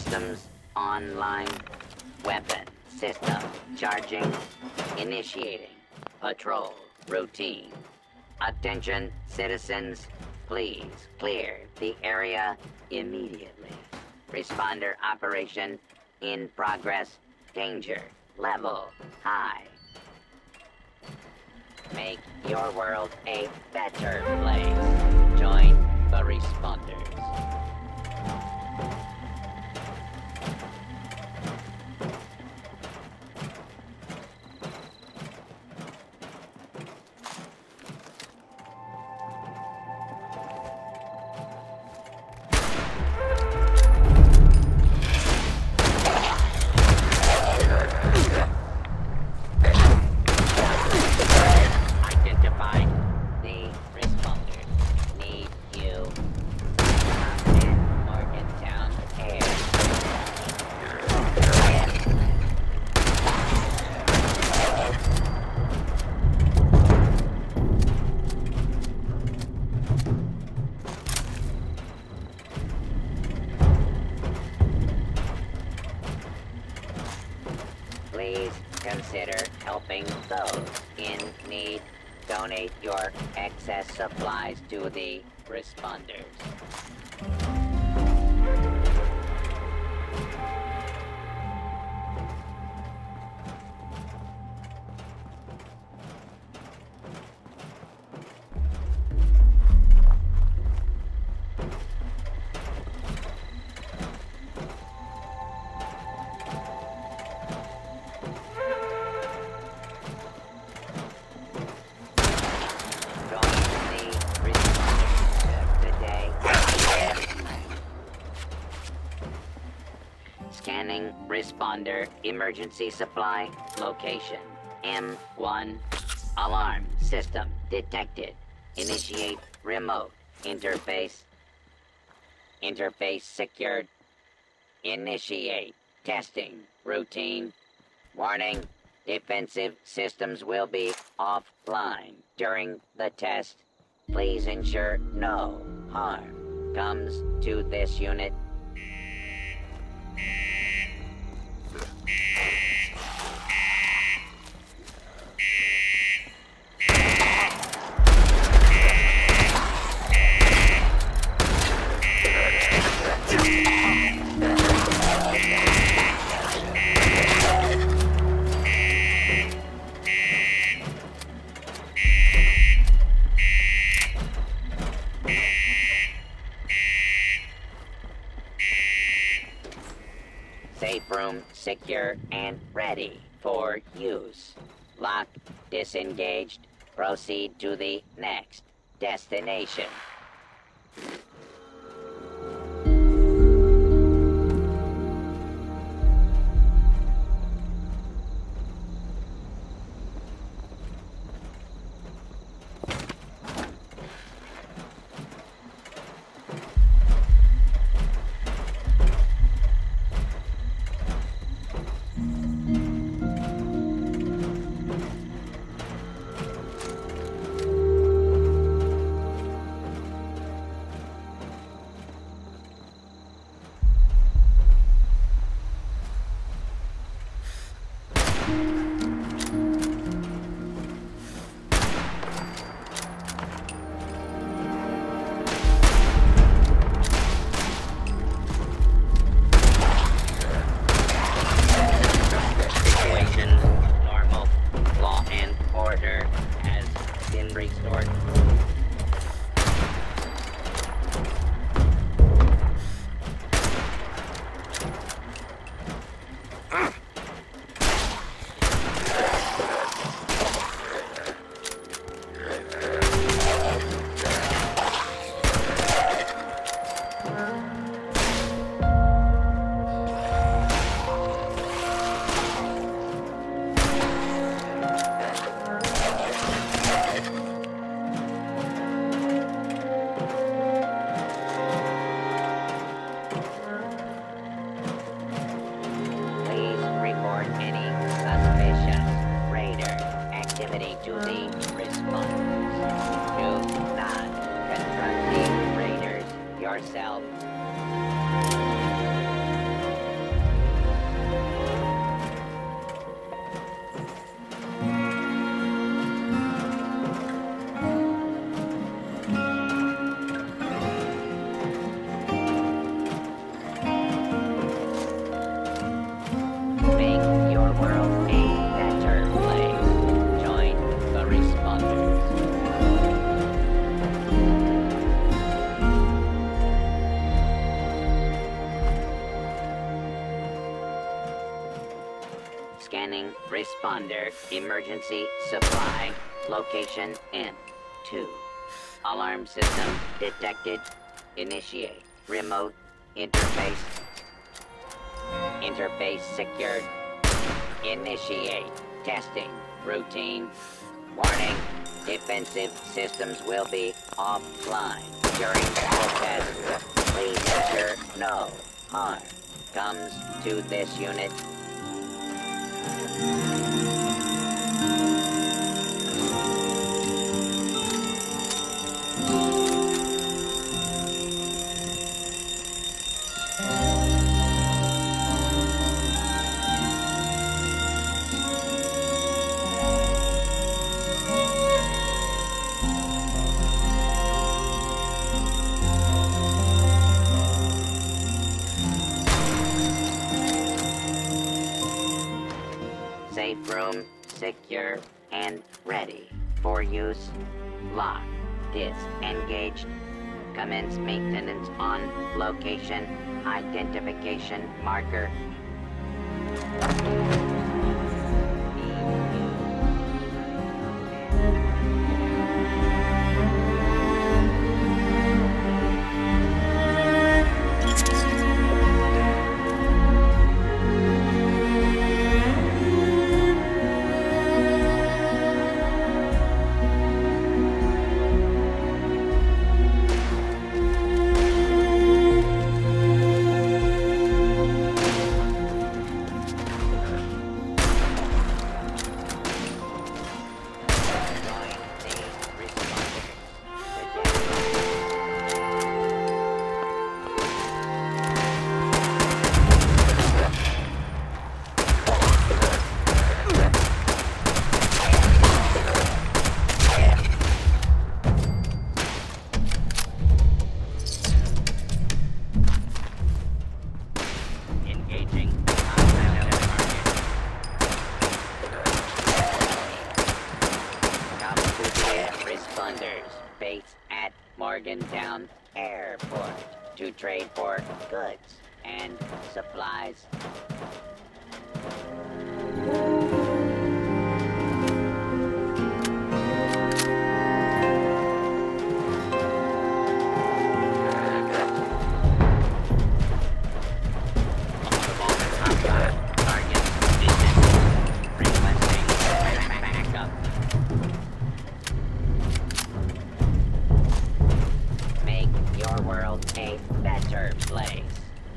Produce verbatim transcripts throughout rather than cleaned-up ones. systems online. Weapon system charging. Initiating patrol routine. Attention, citizens. Please clear the area immediately. Responder operation in progress. Danger level high. Make your world a better place. Join the responders. Please consider helping those in need. Donate your excess supplies to the responders. Scanning responder emergency supply location M one. Alarm system detected. Initiate remote interface. Interface secured. Initiate testing routine. Warning, defensive systems will be offline during the test. Please ensure no harm comes to this unit. Safe room secure and ready for use. Lock disengaged. Proceed to the next destination. To the responders. Do not confront the raiders yourself. emergency supply location in two. Alarm system detected. Initiate remote interface. Interface secured. Initiate testing routine. Warning, defensive systems will be offline during the test. Please ensure no harm comes to this unit. Room secure and ready for use. Lock disengaged. Commence maintenance on location identification marker. Morgantown Airport to trade for goods and supplies.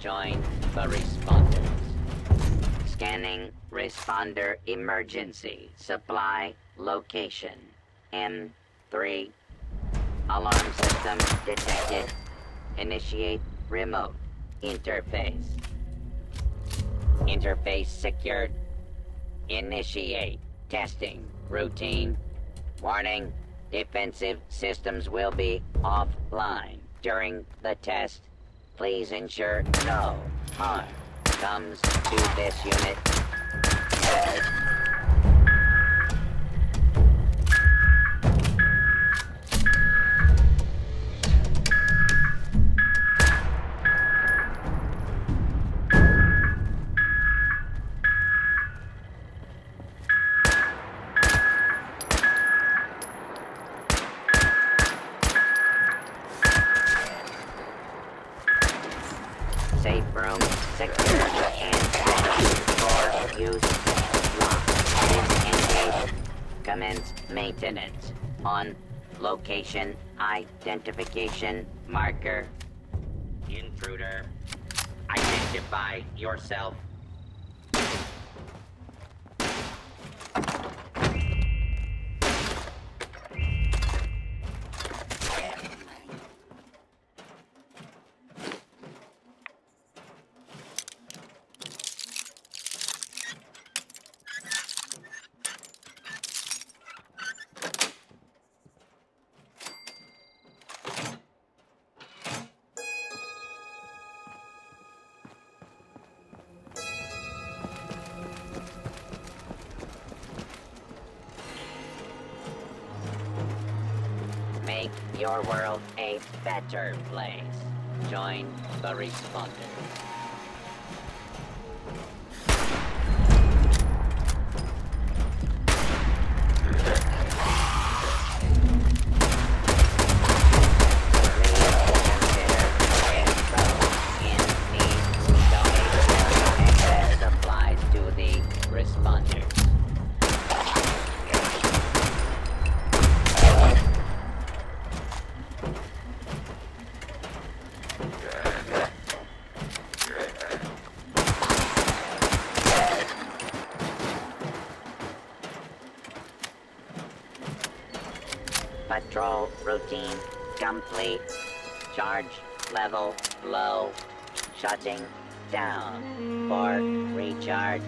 Join the responders. Scanning responder emergency supply location M three. Alarm system detected. Initiate remote interface. Interface secured. Initiate testing routine. Warning, defensive systems will be offline during the test. Please ensure no harm comes to this unit. Maintenance on location identification marker. Intruder, identify yourself. Make your world a better place. Join the responders. patrol routine complete. Charge level low. Shutting down for recharge.